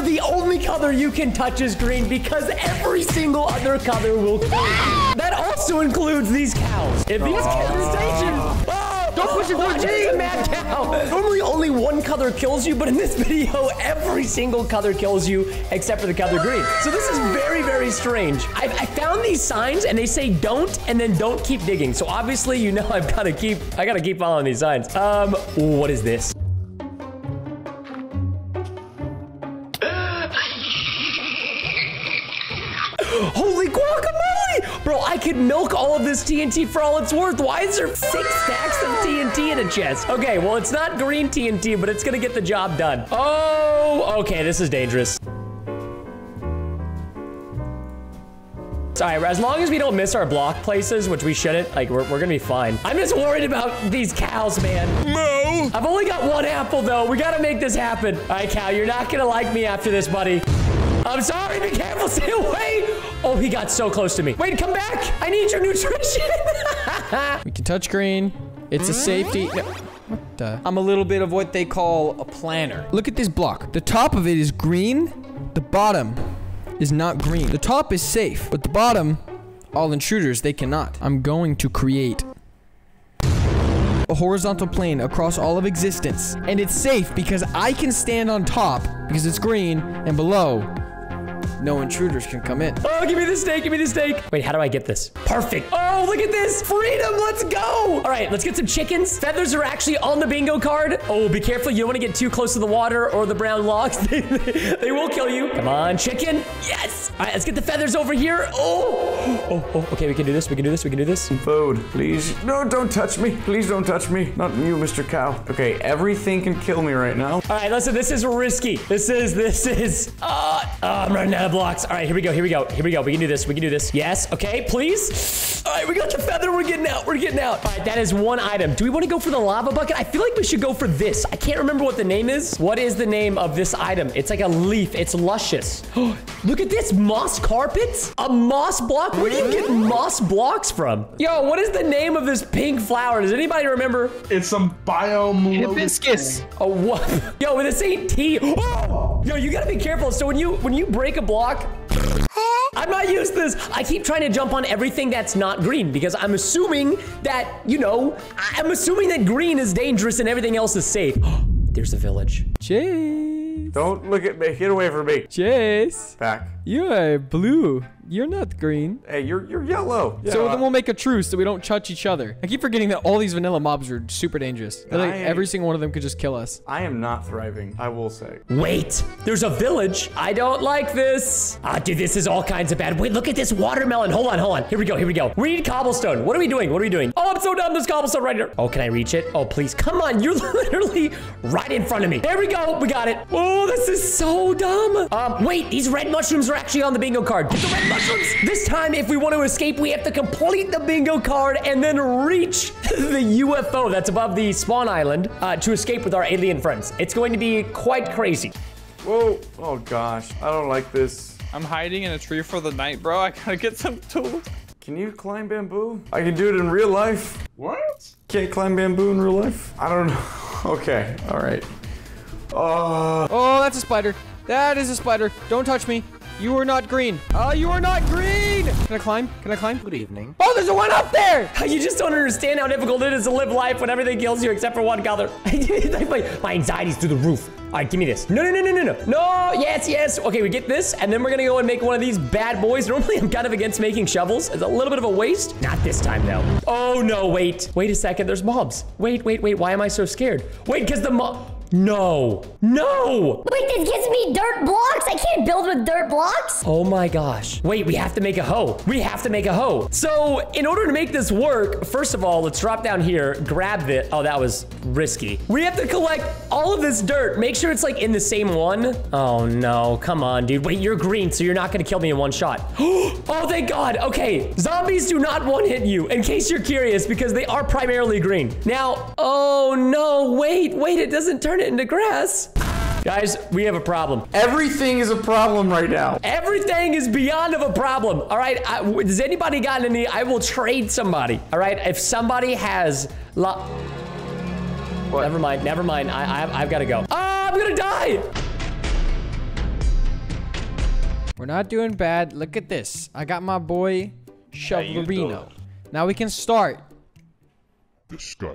know the only color you can touch is green because every single other color will kill you. That also includes these cows. If these cows station. Don't push it towards me, mad cow. Normally only one color kills you, but in this video, every single color kills you except for the color green. So this is very, very strange. I found these signs and they say don't, and then don't keep digging. So obviously, you know, I gotta keep following these signs. What is this? Holy guacamole! Bro, I could milk all of this TNT for all it's worth. Why is there 6 stacks of TNT in a chest? Okay, well, it's not green TNT, but it's gonna get the job done. Oh, okay, this is dangerous. All right, as long as we don't miss our block places, which we shouldn't, like, we're gonna be fine. I'm just worried about these cows, man. Moo! I've only got 1 apple, though. We gotta make this happen. All right, cow, you're not gonna like me after this, buddy. I'm sorry, be careful, stay away. Oh, he got so close to me. Wait, come back. I need your nutrition. We can touch green. It's a safety. No. What the? I'm a little bit of what they call a planner. Look at this block. The top of it is green. The bottom is not green. The top is safe, but the bottom, all intruders, they cannot. I'm going to create a horizontal plane across all of existence. And it's safe because I can stand on top because it's green, and below, no intruders can come in. Oh, give me the steak, give me the steak. Wait, how do I get this? Perfect. Oh, look at this. Freedom, let's go. All right, let's get some chickens. Feathers are actually on the bingo card. Oh, be careful. You don't want to get too close to the water or the brown logs. They will kill you. Come on, chicken. Yes. All right, let's get the feathers over here. Oh, okay, we can do this. We can do this. We can do this. Food, please. No, don't touch me. Please don't touch me. Not you, Mr. Cow. Okay, everything can kill me right now. All right, listen, this is risky. I'm running out of blocks. All right, here we go. We can do this. Yes, okay, please. All right, we got the feather. We're getting out. All right, that is 1 item. Do we want to go for the lava bucket? I feel like we should go for this. I can't remember what the name is. What is the name of this item? It's like a leaf. It's luscious. Look at this moss carpet. A moss block. Where do you get moss blocks from? Yo, what is the name of this pink flower? Does anybody remember? It's some biome. Hibiscus. Oh, what? Yo, this ain't tea. Oh! Yo, you gotta be careful. So when you break a block, I'm not used to this. I keep trying to jump on everything that's not green because I'm assuming that, you know, I'm assuming that green is dangerous and everything else is safe. There's a village. Chase. Don't look at me. Get away from me. Chase. Back. You are blue. You're not green. Hey, you're yellow. Yeah. So then we'll make a truce so we don't touch each other. I keep forgetting that all these vanilla mobs are super dangerous. Like, every single one of them could just kill us. I am not thriving, I will say. Wait, there's a village. I don't like this. Ah, dude, this is all kinds of bad. Wait, look at this watermelon. Hold on. Here we go. We need cobblestone. What are we doing? Oh, I'm so dumb. There's cobblestone right here. Oh, can I reach it? Oh, please. Come on. You're literally right in front of me. There we go. We got it. Oh, this is so dumb. Wait, these red mushrooms are actually on the bingo card. Get the red mushrooms. This time, if we want to escape, we have to complete the bingo card and then reach the UFO that's above the spawn island to escape with our alien friends. It's going to be quite crazy. Whoa. Oh, gosh. I don't like this. I'm hiding in a tree for the night, bro. I gotta get some tools. Can you climb bamboo? I can do it in real life. What? Can't climb bamboo in real life? I don't know. Okay. All right. Oh, that's a spider. That is a spider. Don't touch me. You are not green. You are not green. Can I climb? Good evening. Oh, there's one up there. You just don't understand how difficult it is to live life when everything kills you except for one color. My anxiety's through the roof. All right, give me this. No. Yes. Okay, we get this, and then we're going to go and make one of these bad boys. Normally, I'm kind of against making shovels. It's a little bit of a waste. Not this time, though. Oh, no, wait. Wait a second. There's mobs. Wait. Why am I so scared? Wait, because the mob... No! Wait, this gives me dirt blocks? I can't build with dirt blocks? Oh my gosh. Wait, we have to make a hoe. So, in order to make this work, first of all, let's drop down here, grab this. Oh, that was risky. We have to collect all of this dirt. Make sure it's, like, in the same one. Oh, no. Come on, dude. Wait, you're green, so you're not gonna kill me in one shot. Oh, thank God. Okay. Zombies do not one-hit you, in case you're curious, because they are primarily green. Now, oh, no. Wait. It doesn't turn it into grass. Guys, we have a problem. Everything is a problem right now. Everything is beyond of a problem. All right, does anybody got any? I will trade somebody. All right, if somebody has never mind. I've got to go. I'm gonna die. We're not doing bad. Look at this. I got my boy Shoverino. Now we can start. This guy.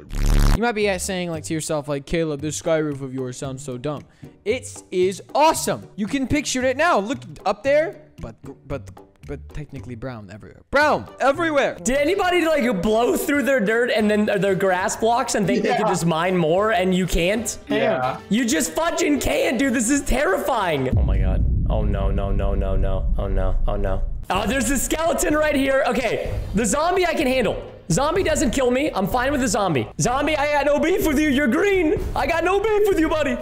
You might be saying like to yourself, like, Caleb, this sky roof of yours sounds so dumb. It is awesome. You can picture it now. Look up there, but technically brown everywhere. Brown everywhere. Did anybody like blow through their dirt and then their grass blocks and think they could just mine more and you can't? Yeah. You just fudging can't, dude. This is terrifying. Oh my god. Oh no, no, no, no, no. Oh no, oh no. Oh, there's a skeleton right here. Okay, the zombie I can handle. Zombie doesn't kill me. I'm fine with the zombie. Zombie, I got no beef with you. You're green. I got no beef with you, buddy.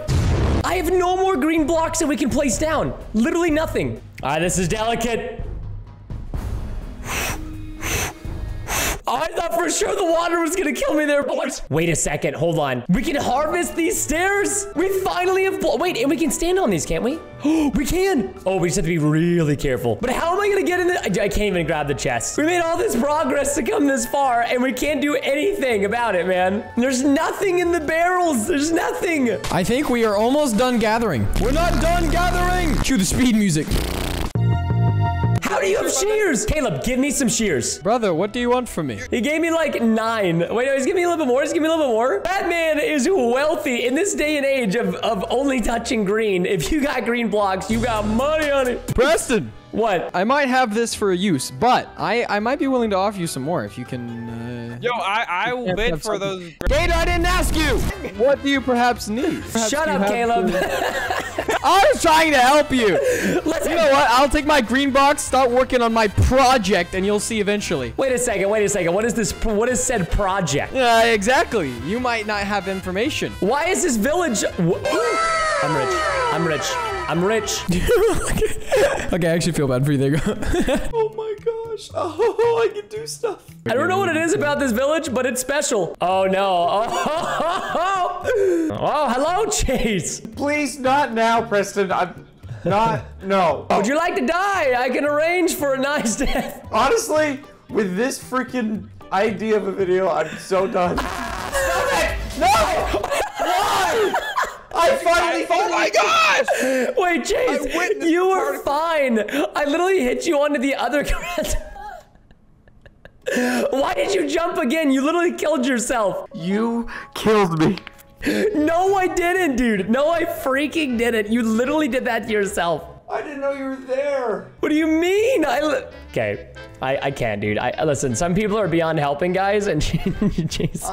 I have no more green blocks that we can place down. Literally nothing. All right, this is delicate. I thought for sure the water was gonna kill me there, boys. Wait a second, hold on. We can harvest these stairs? We finally have, wait, and we can stand on these, can't we? We can. Oh, we just have to be really careful. But how am I gonna get in the, I can't even grab the chest. We made all this progress to come this far and we can't do anything about it, man. There's nothing in the barrels, there's nothing. I think we are almost done gathering. We're not done gathering. Cue the speed music. How do you have shears? Caleb, give me some shears. Brother, what do you want from me? He gave me like 9. Wait, no, he's giving me a little bit more. He's giving me a little bit more. That man is wealthy in this day and age of only touching green. If you got green blocks, you got money on it. Preston. What? I might have this for a use, but I might be willing to offer you some more if you can. Yo, I will bid for those. Gator, I didn't ask you. What do you perhaps need? Perhaps shut up, Caleb. I was trying to help you. You know what? I'll take my green box, start working on my project, and you'll see eventually. Wait a second. Wait a second. What is this? What is said project? Yeah, exactly. You might not have information. Why is this village? I'm rich. I'm rich. I'm rich. Okay, I actually feel bad for you. There you go. Oh my gosh. Oh, I can do stuff. I don't know what it is about this village, but it's special. Oh no. Oh, hello, Chase. Please, not now, Preston. I'm not. No. Would you like to die? I can arrange for a nice death. Honestly, with this freaking idea of a video, I'm so done. Stop it! No! Why? I finally, oh my gosh! Wait, Chase, you were fine. I literally hit you onto the other crest. Why did you jump again? You literally killed yourself. You killed me. No, I didn't, dude. No, I freaking didn't. You literally did that to yourself. I didn't know you were there. What do you mean? Okay, I can't, dude. Listen, some people are beyond helping, guys, and Jesus.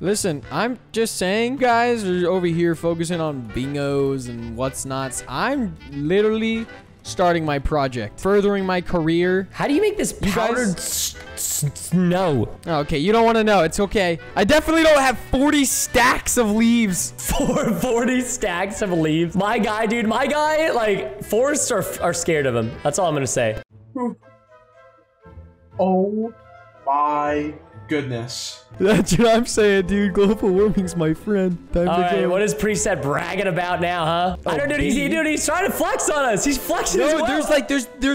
Listen, I'm just saying, guys are over here focusing on bingos and what's nots. I'm literally starting my project, furthering my career. How do you make this powdered snow? Okay, you don't want to know. It's okay. I definitely don't have 40 stacks of leaves. 40 stacks of leaves? My guy, dude. My guy, like, forests are scared of him. That's all I'm going to say. Oh, my goodness. That's what I'm saying, dude. Global warming's my friend. All right, what is preset bragging about now, huh? Oh, I don't know, dude. He's trying to flex on us. He's flexing. No, there's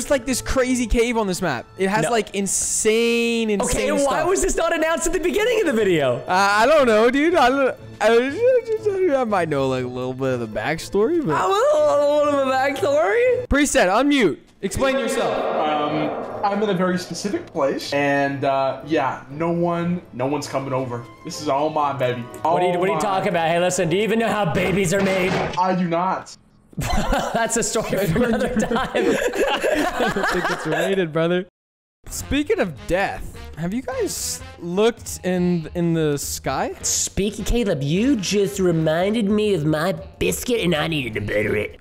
like this crazy cave on this map. It has like insane stuff. Okay, and why was this not announced at the beginning of the video? I don't know, dude. I might know like a little bit of the backstory, but Preset, unmute. Explain yourself. I'm in a very specific place, and yeah, no one's coming over. This is all mine, baby. All what are you talking about? Hey, listen, do you even know how babies are made? I do not. That's a story for another time. I don't think it's related, brother. Speaking of death, have you guys looked in the sky? Speaking, Caleb, you just reminded me of my biscuit, and I needed to butter it.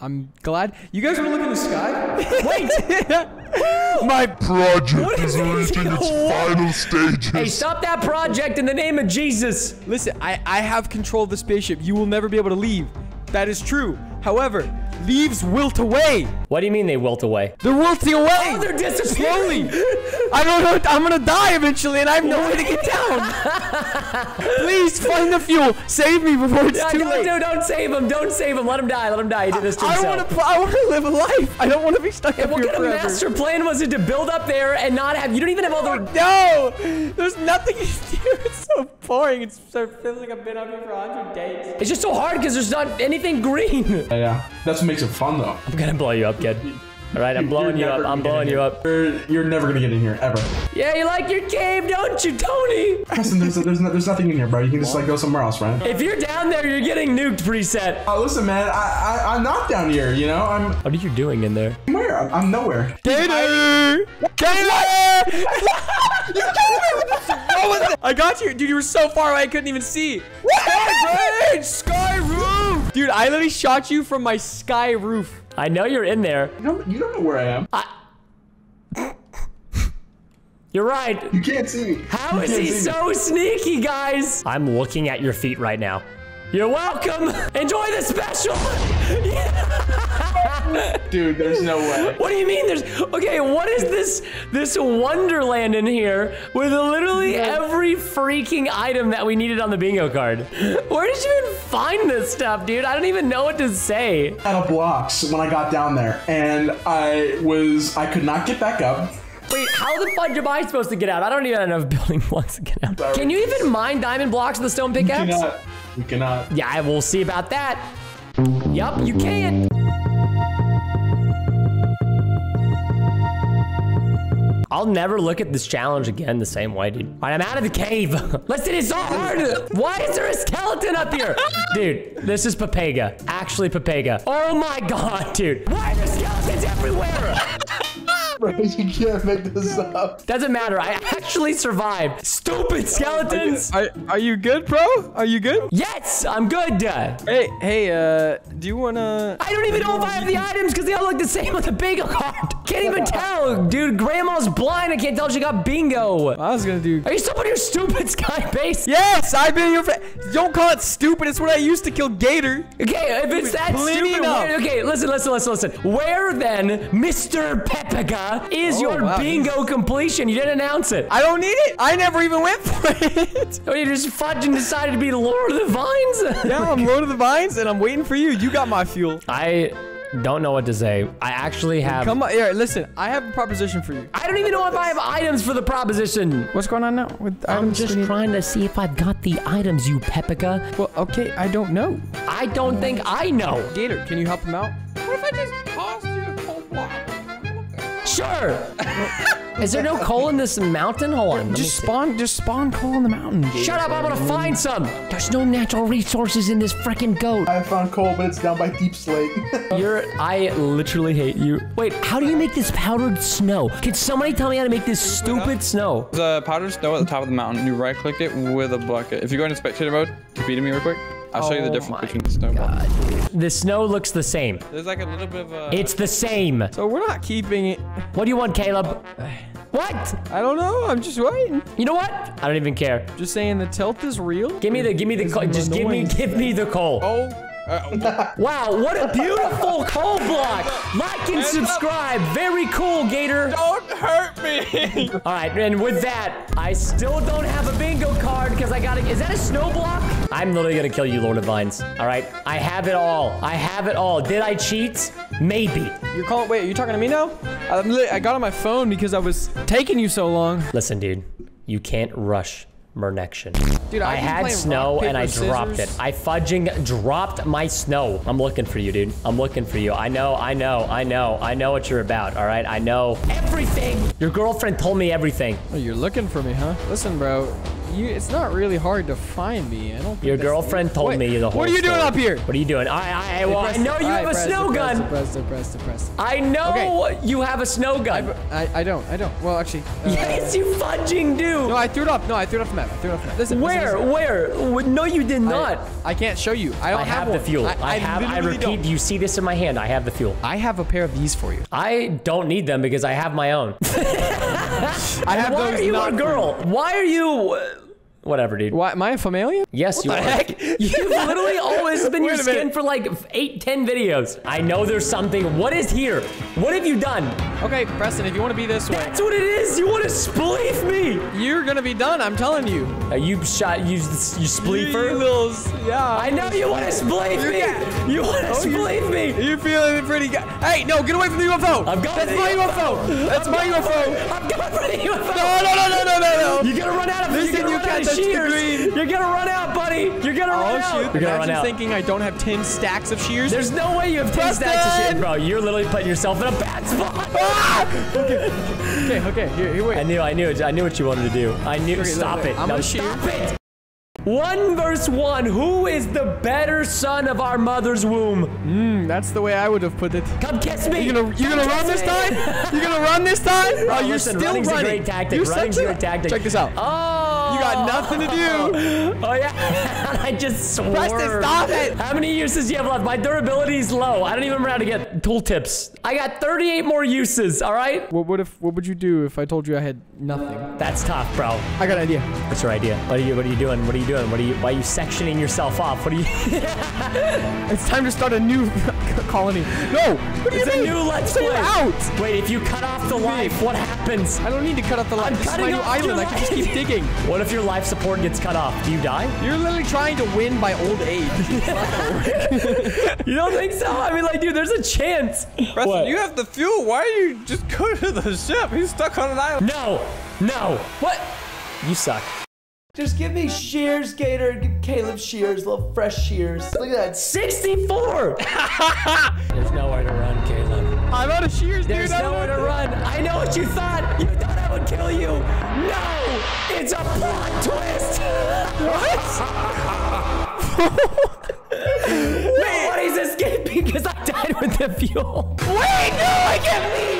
I'm glad. You guys want to look in the sky? Wait! My project is reaching its final stages. Hey, stop that project in the name of Jesus. Listen, I have control of the spaceship. You will never be able to leave. That is true. However, leaves wilt away. What do you mean they wilt away? They're wilting away. Oh, they're disappearing. Slowly. I don't know. I'm gonna die eventually, and I have no way to get down. Please find the fuel. Save me before it's too late. No, don't save him. Don't save him. Let him die. Let him die. He did this to himself. I want to live a life. I don't want to be stuck up here forever. What kind of master plan was it to build up there and not have? You don't even have all the. No, there's nothing here. It's so boring. It feels like I've been up here for 100 days. It's just so hard because there's not anything green. Yeah, that's what makes it fun though. I'm gonna blow you up, kid. All right, I'm blowing you up. I'm blowing you up. You're never gonna get in here ever. Yeah, you like your cave, don't you, Tony? Listen, there's nothing in here, bro. You can just like go somewhere else, right? If you're down there, you're getting nuked, preset. Oh, listen, man, I'm not down here. You know, I'm. What are you doing in there? Where? I'm nowhere. Gator! Gator! You killed me with this. What was it? I got you, dude. You were so far away, I couldn't even see. Sky, sky roof, dude. I literally shot you from my sky roof. I know you're in there. You don't know where I am. You're right. You can't see me. How is he so sneaky, guys? I'm looking at your feet right now. You're welcome. Enjoy the special. Dude, there's no way. What do you mean there's... Okay, what is this wonderland in here with literally every freaking item that we needed on the bingo card? Where did you even find this stuff, dude? I don't even know what to say. Out of blocks when I got down there, and I could not get back up. Wait, how the fuck am I supposed to get out? I don't even have enough building blocks to get out. Sorry. Can you even mine diamond blocks with the stone pickaxe? We cannot. Yeah, we'll see about that. Yup, you can't. I'll never look at this challenge again the same way, dude. All right, I'm out of the cave. Listen, it's so hard. Why is there a skeleton up here? Dude, this is Papega. Actually, Papega. Oh my God, dude. Why are there skeletons everywhere? Bro, you can't make this up. Doesn't matter. I actually survived. Stupid skeletons. Are you good, bro? Are you good? Yes, I'm good. Hey, do you wanna? I don't even know if I have the items because they all look the same with the bingo card. Can't even tell, dude. Grandma's blind. I can't tell she got bingo. I was gonna do. Are you still on your stupid sky base? Yes, I've been your. Don't call it stupid. It's what I used to kill Gator. Okay, if it's that stupid. Okay, listen. Where then, Mr. Pepega? Is your bingo completion? You didn't announce it. I don't need it. I never even went for it. Oh, you just fudged and decided to be Lord of the Vines? Yeah, I'm Lord of the Vines, and I'm waiting for you. You got my fuel. I don't know what to say. I actually have... Come on. Here, listen. I have a proposition for you. I don't even know if I have items for the proposition. What's going on now? With I'm just trying to see if I've got the items, you Pepega. Well, okay. I don't know. I don't think I know. Gator, can you help him out? What if I just tossed you a cold block? Sure. Is there no coal in this mountain? Hold on. Just spawn coal in the mountain. Shut up, I'm gonna find some. There's no natural resources in this freaking goat. I found coal, but it's down by Deep Slate. I literally hate you. Wait, how do you make this powdered snow? Can somebody tell me how to make this stupid snow? The powdered snow at the top of the mountain. You right click it with a bucket. If you go into spectator mode, beat me real quick. I'll show you the difference between the snow. The snow looks the same. There's like a little bit of a... It's the same. So we're not keeping it. What do you want, Caleb? What? I don't know. I'm just waiting. You know what? I don't even care. Just saying the tilt is real. Give me the coal. Oh. Wow, what a beautiful coal block. Like and subscribe. Very cool, Gator. Don't hurt me. All right, and with that, I still don't have a bingo card because I got it. Is that a snow block? I'm literally going to kill you, Lord of Vines. All right, I have it all. I have it all. Did I cheat? Maybe. Wait, are you talking to me now? I got on my phone because I was taking you so long. Listen, dude, you can't rush. Mernection. Dude, I had snow rock, paper, and I dropped it. I fudging dropped my snow. I'm looking for you, dude. I'm looking for you. I know what you're about, all right? I know everything. Your girlfriend told me everything. Oh, you're looking for me, huh? Listen, bro. It's not really hard to find me. I don't think your girlfriend told me the whole story. What are you doing up here? What are you doing? I know you have a snow gun. I know you have a snow gun. I don't. Well, actually. Yes, you fudging do. No, I threw it up. No, I threw it off the map. Listen, Where? No, you did not. I can't show you. I don't have the fuel. I repeat, you see this in my hand. I have the fuel. I have a pair of these for you. I don't need them because I have my own. I have those. Why are you a girl? Why are you... Whatever, dude. Why, am I a familiar? Yes, you are. What the heck? You've literally always been your skin for like 8, 10 videos. I know there's something. What is here? What have you done? Okay, Preston, if you want to be this way. That's what it is. You want to spleef me. You're going to be done. I'm telling you. You shot, you spleefer. Yeah. I know you want to spleef me. You want to spleef me. You're feeling pretty good. Hey, no, get away from the UFO. I'm going That's my UFO. That's my UFO. I'm going for the UFO. No, no, no, no, no, no, no. You're going to run out of this. Shears. You're gonna run out, buddy. You're gonna run out. You're gonna run out. Thinking I don't have 10 stacks of shears. There's no way you have 10 stacks of shears, bro. You're literally putting yourself in a bad spot. Ah! Okay, okay. Here, wait. I knew what you wanted to do. I knew. Okay, stop it. I'm gonna shoot. Stop it. 1 versus 1. Who is the better son of our mother's womb? That's the way I would have put it. Come kiss me. You're gonna run this time? You're gonna run this time? Oh, you're still running. Running's a great tactic. Running's a great tactic. Check this out. Oh, you got nothing to do. Oh yeah. I just swore. Preston, stop it. How many uses do you have left? My durability is low. I don't even remember how to get tool tips. I got 38 more uses. All right. What would you do if I told you I had nothing? That's tough, bro. I got an idea. What's your idea? What are you doing? What are you doing? Why are you sectioning yourself off? What are you? It's time to start a new colony. No! What do you mean? It's a new let's play. Out! Wait, if you cut off the life, what happens? I don't need to cut off the life. I'm cutting off my new island. I can just keep digging. What if your life support gets cut off? Do you die? You're literally trying to win by old age. You don't think so? I mean, like, dude, there's a chance. Preston, you have the fuel. Why are you just going to the ship? He's stuck on an island. No! No! What? You suck. Just give me shears, Gator. Give Caleb shears, little fresh shears. Look at that, 64! There's nowhere to run, Caleb. I'm out of shears, dude. There's nowhere to run. I know what you thought. You thought I would kill you. No! It's a plot twist! What? Nobody's escaped because I died with the fuel. Wait, no, I can't leave!